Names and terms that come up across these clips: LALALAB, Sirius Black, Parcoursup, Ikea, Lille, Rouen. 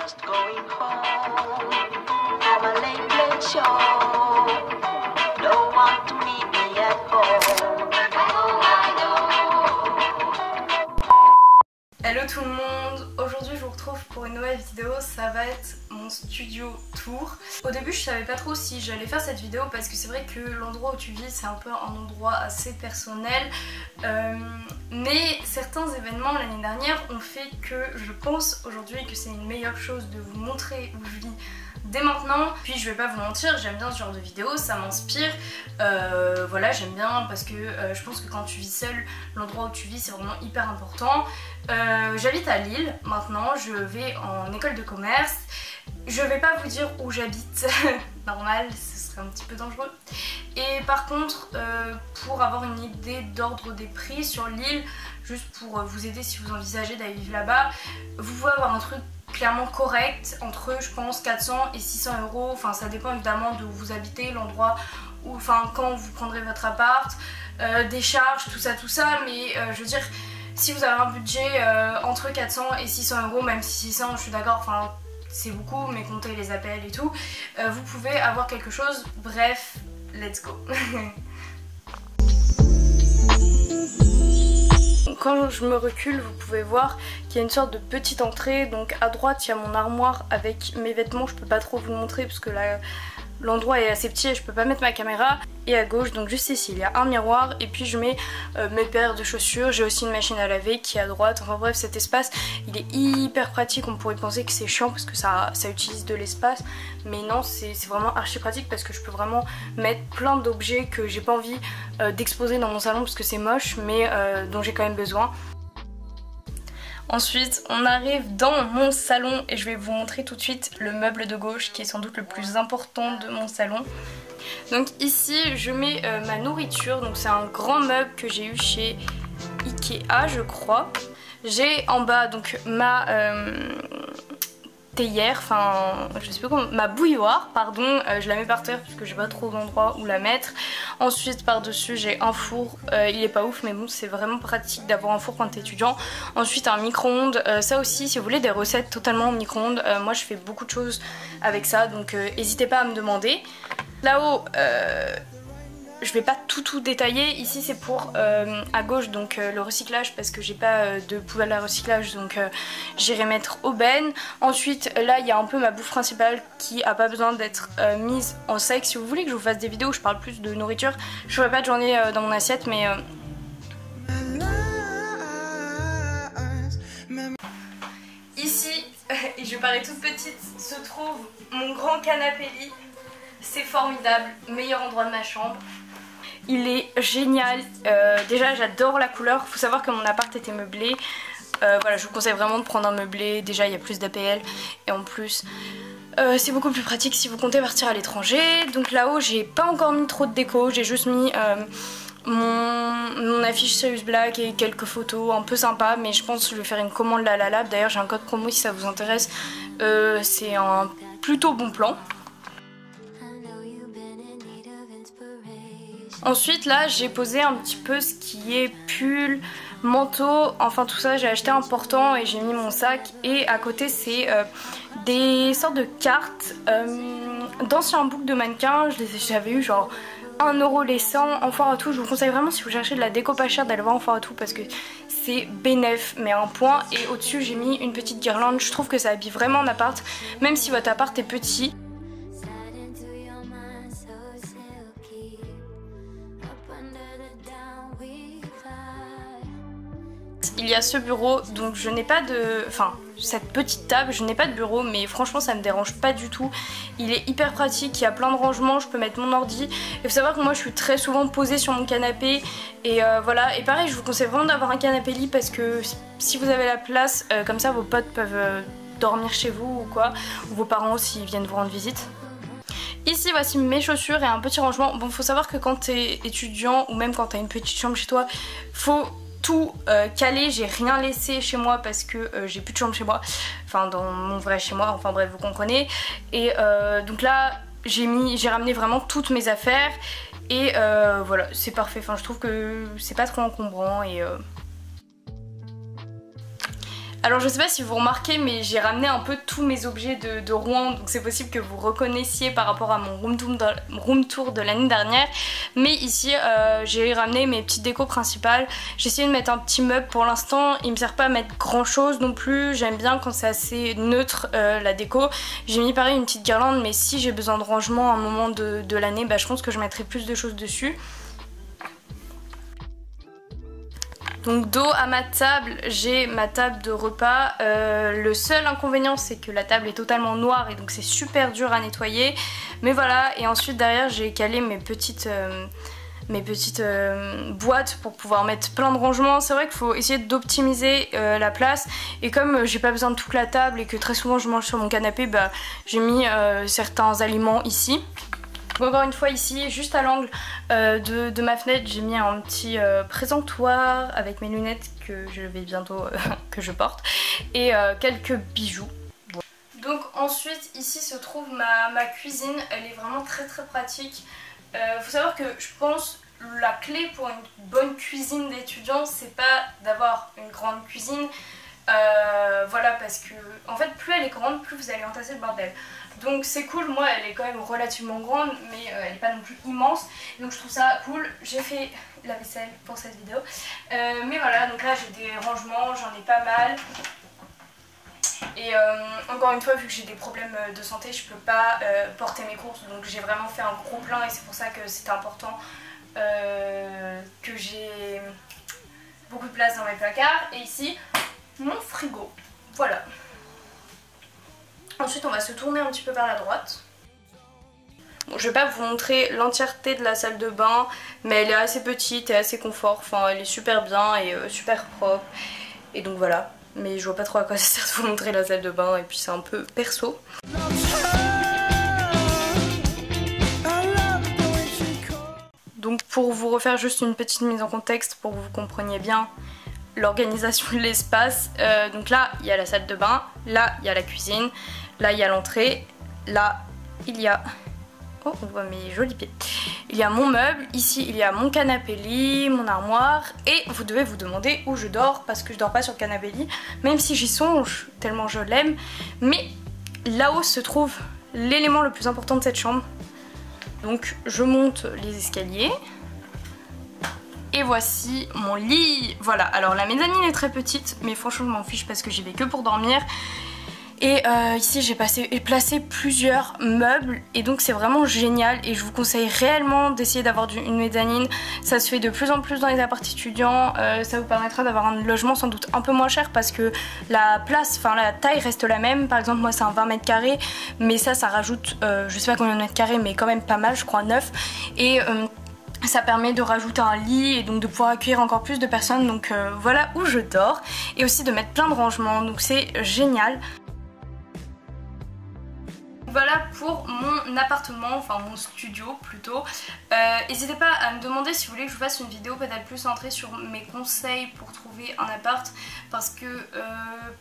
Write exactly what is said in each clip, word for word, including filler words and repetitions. just going home from a late, late show. Don't want to meet me at home. Hello tout le monde, aujourd'hui je vous retrouve pour une nouvelle vidéo, ça va être mon studio tour. Au début je savais pas trop si j'allais faire cette vidéo parce que c'est vrai que l'endroit où tu vis c'est un peu un endroit assez personnel. Euh, mais certains événements l'année dernière ont fait que je pense aujourd'hui que c'est une meilleure chose de vous montrer où je vis dès maintenant. Puis je vais pas vous mentir, j'aime bien ce genre de vidéo, ça m'inspire, euh, voilà, j'aime bien parce que euh, je pense que quand tu vis seul, l'endroit où tu vis c'est vraiment hyper important. Euh, j'habite à Lille maintenant, je vais en école de commerce, je vais pas vous dire où j'habite, normal, ce serait un petit peu dangereux. Et par contre, euh, pour avoir une idée d'ordre des prix sur Lille, juste pour vous aider si vous envisagez d'aller vivre là-bas, vous pouvez avoir un truc clairement correct, entre je pense quatre cents et six cents euros, enfin ça dépend évidemment de où vous habitez, l'endroit où, enfin quand vous prendrez votre appart, euh, des charges, tout ça tout ça, mais euh, je veux dire, si vous avez un budget euh, entre quatre cents et six cents euros, même si six cents je suis d'accord, enfin c'est beaucoup, mais comptez les appels et tout, euh, vous pouvez avoir quelque chose, bref, let's go. Quand je me recule, vous pouvez voir qu'il y a une sorte de petite entrée. Donc à droite, il y a mon armoire avec mes vêtements. Je peux pas trop vous le montrer parce que là, l'endroit est assez petit et je peux pas mettre ma caméra. Et à gauche, donc juste ici, il y a un miroir. Et puis je mets euh, mes paires de chaussures. J'ai aussi une machine à laver qui est à droite. Enfin bref, cet espace, il est hyper pratique. On pourrait penser que c'est chiant parce que ça, ça utilise de l'espace. Mais non, c'est vraiment archi pratique parce que je peux vraiment mettre plein d'objets que j'ai pas envie euh, d'exposer dans mon salon parce que c'est moche, mais euh, dont j'ai quand même besoin. Ensuite, on arrive dans mon salon et je vais vous montrer tout de suite le meuble de gauche qui est sans doute le plus important de mon salon. Donc ici, je mets euh, ma nourriture. Donc c'est un grand meuble que j'ai eu chez Ikea, je crois. J'ai en bas donc ma euh, théière, enfin je sais pas comment, ma bouilloire, pardon. Euh, je la mets par terre parce que j'ai pas trop d'endroit où la mettre. Ensuite par-dessus j'ai un four, euh, il est pas ouf mais bon c'est vraiment pratique d'avoir un four quand t'es étudiant. Ensuite un micro-ondes, euh, ça aussi si vous voulez des recettes totalement en micro-ondes, euh, moi je fais beaucoup de choses avec ça donc euh, n'hésitez pas à me demander. Là-haut euh, je vais pas tout tout détailler, ici c'est pour euh, à gauche donc euh, le recyclage parce que j'ai pas euh, de poubelle à recyclage donc euh, j'irai mettre aubaine. Ensuite là il y a un peu ma bouffe principale qui a pas besoin d'être euh, mise en sec. Si vous voulez que je vous fasse des vidéos où je parle plus de nourriture, je ferai pas de journée euh, dans mon assiette mais... Euh... Ici, et je parais toute petite, se trouve mon grand canapé-lit. C'est formidable, meilleur endroit de ma chambre. Il est génial, euh, déjà j'adore la couleur, faut savoir que mon appart était meublé, euh, voilà je vous conseille vraiment de prendre un meublé, déjà il y a plus d'A P L et en plus euh, c'est beaucoup plus pratique si vous comptez partir à l'étranger. Donc là-haut j'ai pas encore mis trop de déco, j'ai juste mis euh, mon, mon affiche Sirius Black et quelques photos un peu sympas, mais je pense que je vais faire une commande LALALAB, d'ailleurs j'ai un code promo si ça vous intéresse, euh, c'est un plutôt bon plan. Ensuite là j'ai posé un petit peu ce qui est pull, manteau, enfin tout ça, j'ai acheté un portant et j'ai mis mon sac et à côté c'est euh, des sortes de cartes euh, d'anciens books de mannequins, j'avais eu genre un euro les cent en foire à tout, je vous conseille vraiment si vous cherchez de la déco pas chère d'aller voir en foire à tout parce que c'est bénef mais à un point. Et au dessus j'ai mis une petite guirlande, je trouve que ça habille vraiment en appart même si votre appart est petit. Il y a ce bureau, donc je n'ai pas de... Enfin, cette petite table, je n'ai pas de bureau, mais franchement ça me dérange pas du tout. Il est hyper pratique, il y a plein de rangements, je peux mettre mon ordi. Il faut savoir que moi je suis très souvent posée sur mon canapé. Et euh, voilà, et pareil, je vous conseille vraiment d'avoir un canapé-lit parce que si vous avez la place, euh, comme ça vos potes peuvent euh, dormir chez vous ou quoi. Ou vos parents s'ils viennent vous rendre visite. Ici voici mes chaussures et un petit rangement. Bon, faut savoir que quand t'es étudiant ou même quand t'as une petite chambre chez toi, faut... tout euh, calé, j'ai rien laissé chez moi parce que euh, j'ai plus de chambre chez moi, enfin dans mon vrai chez moi, enfin bref vous comprenez. Et euh, donc là j'ai mis, j'ai ramené vraiment toutes mes affaires et euh, voilà c'est parfait, enfin je trouve que c'est pas trop encombrant et... Euh... Alors je sais pas si vous remarquez, mais j'ai ramené un peu tous mes objets de, de Rouen, donc c'est possible que vous reconnaissiez par rapport à mon room tour de, room tour de l'année dernière. Mais ici euh, j'ai ramené mes petites décos principales. J'ai essayé de mettre un petit meuble. Pour l'instant il me sert pas à mettre grand chose non plus, j'aime bien quand c'est assez neutre euh, la déco. J'ai mis pareil une petite guirlande, mais si j'ai besoin de rangement à un moment de, de l'année, bah, je pense que je mettrai plus de choses dessus. Donc dos à ma table, j'ai ma table de repas. Euh, le seul inconvénient c'est que la table est totalement noire et donc c'est super dur à nettoyer. Mais voilà, et ensuite derrière j'ai calé mes petites, euh, mes petites euh, boîtes pour pouvoir mettre plein de rangements. C'est vrai qu'il faut essayer d'optimiser euh, la place. Et comme j'ai pas besoin de toute la table et que très souvent je mange sur mon canapé, bah, j'ai mis euh, certains aliments ici. Encore une fois ici, juste à l'angle euh, de, de ma fenêtre, j'ai mis un petit euh, présentoir avec mes lunettes que je vais bientôt, euh, que je porte, et euh, quelques bijoux. Donc ensuite ici se trouve ma, ma cuisine, elle est vraiment très très pratique. Euh, faut savoir que je pense la clé pour une bonne cuisine d'étudiant, c'est pas d'avoir une grande cuisine. Euh, voilà, parce que en fait plus elle est grande, plus vous allez entasser le bordel. Donc c'est cool, moi elle est quand même relativement grande, mais euh, elle n'est pas non plus immense, donc je trouve ça cool. J'ai fait la vaisselle pour cette vidéo, euh, mais voilà, donc là j'ai des rangements, j'en ai pas mal. Et euh, encore une fois, vu que j'ai des problèmes de santé, je peux pas euh, porter mes courses, donc j'ai vraiment fait un gros plein, et c'est pour ça que c'était important euh, que j'ai beaucoup de place dans mes placards. Et ici mon frigo, voilà. Ensuite on va se tourner un petit peu vers la droite. Bon, je vais pas vous montrer l'entièreté de la salle de bain, mais elle est assez petite et assez confort, enfin elle est super bien et euh, super propre, et donc voilà. Mais je vois pas trop à quoi ça sert de vous montrer la salle de bain, et puis c'est un peu perso. Donc pour vous refaire juste une petite mise en contexte pour que vous compreniez bien l'organisation de l'espace, euh, donc là il y a la salle de bain, là il y a la cuisine, là il y a l'entrée, là il y a... oh, on voit mes jolis pieds. Il y a mon meuble, ici il y a mon canapé-lit, mon armoire, et vous devez vous demander où je dors, parce que je dors pas sur le canapé-lit, même si j'y songe tellement je l'aime. Mais là-haut se trouve l'élément le plus important de cette chambre. Donc je monte les escaliers. Et voici mon lit. Voilà, alors la mezzanine est très petite, mais franchement je m'en fiche parce que j'y vais que pour dormir. Et euh, ici j'ai placé plusieurs meubles, et donc c'est vraiment génial, et je vous conseille réellement d'essayer d'avoir une mezzanine. Ça se fait de plus en plus dans les apparts étudiants, euh, ça vous permettra d'avoir un logement sans doute un peu moins cher parce que la place, enfin la taille reste la même. Par exemple moi c'est un vingt mètres carrés, mais ça ça rajoute euh, je sais pas combien de mètres carrés, mais quand même pas mal, je crois neuf. Et euh, ça permet de rajouter un lit et donc de pouvoir accueillir encore plus de personnes. Donc euh, voilà où je dors, et aussi de mettre plein de rangements, donc c'est génial. Voilà pour mon appartement, enfin mon studio plutôt. Euh, n'hésitez pas à me demander si vous voulez que je fasse une vidéo peut-être plus centrée sur mes conseils pour trouver un appart, parce que euh,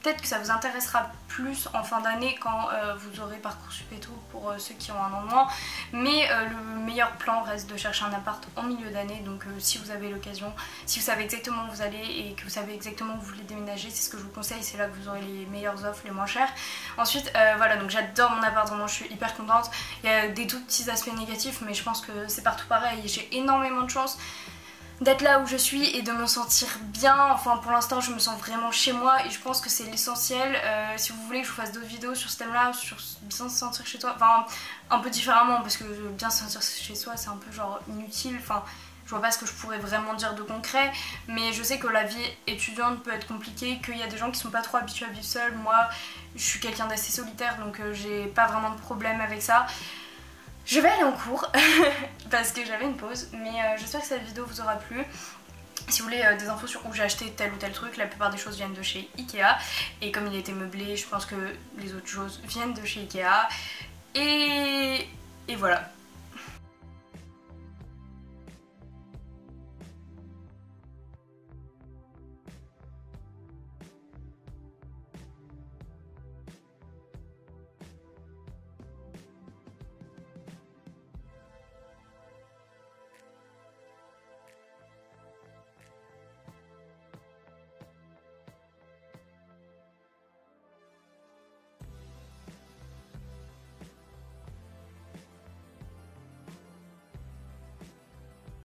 peut-être que ça vous intéressera plus en fin d'année quand euh, vous aurez Parcoursup et tout, pour euh, ceux qui ont un an de moins. Mais euh, le meilleur plan reste de chercher un appart en milieu d'année, donc euh, si vous avez l'occasion, si vous savez exactement où vous allez et que vous savez exactement où vous voulez déménager, c'est ce que je vous conseille, c'est là que vous aurez les meilleures offres, les moins chères. Ensuite euh, voilà, donc j'adore mon appartement. Je suis hyper contente. Il y a des tout petits aspects négatifs, mais je pense que c'est partout pareil. J'ai énormément de chance d'être là où je suis et de me sentir bien. Enfin pour l'instant je me sens vraiment chez moi, et je pense que c'est l'essentiel. Euh, si vous voulez que je vous fasse d'autres vidéos sur ce thème là, sur bien se sentir chez toi, enfin un peu différemment, parce que bien se sentir chez soi c'est un peu genre inutile, enfin je vois pas ce que je pourrais vraiment dire de concret. Mais je sais que la vie étudiante peut être compliquée, qu'il y a des gens qui sont pas trop habitués à vivre seuls. Moi je suis quelqu'un d'assez solitaire, donc euh, j'ai pas vraiment de problème avec ça. Je vais aller en cours parce que j'avais une pause, mais euh, j'espère que cette vidéo vous aura plu. Si vous voulez euh, des infos sur où j'ai acheté tel ou tel truc, la plupart des choses viennent de chez Ikea, et comme il était meublé, je pense que les autres choses viennent de chez Ikea, et, et voilà.